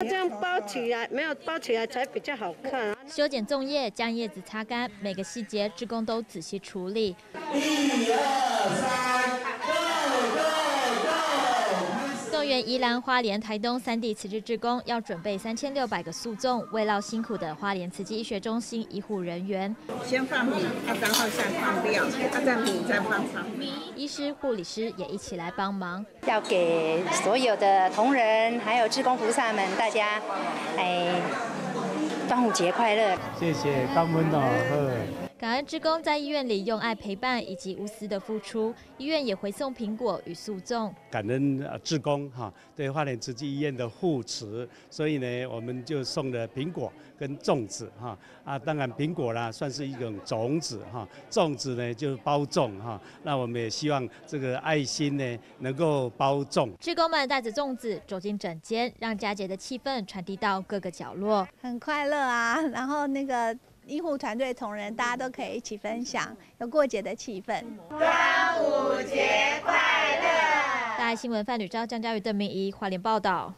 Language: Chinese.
这样包起来，没有包起来才比较好看。修剪粽叶，将叶子擦干，每个细节志工都仔细处理。1、2、3， Go Go Go！ 园宜兰、花莲、台东3地慈济志工要准备3600个素粽，慰劳辛苦的花莲慈济医学中心医护人员。先放米，然后再放料，再米，再放糖。医师、护理师也一起来帮忙。 要给所有的同仁，还有志工菩萨们，大家，端午节快乐！谢谢，感恩的感恩志工在医院里用爱陪伴以及无私的付出，医院也回送苹果与素粽。感恩志工哈对花莲慈济医院的护持，所以呢，我们就送了苹果跟粽子哈当然苹果啦算是一种种子哈，粽子呢就是包粽哈。那我们也希望这个爱心呢能够包粽。志工们带着粽子走进诊间，让佳节的气氛传递到各个角落，很快乐啊。然后那个。 医护团队同仁，大家都可以一起分享，有过节的气氛。端午节快乐！大爱新闻范吕昭、江嘉瑜、邓明仪，花莲报道。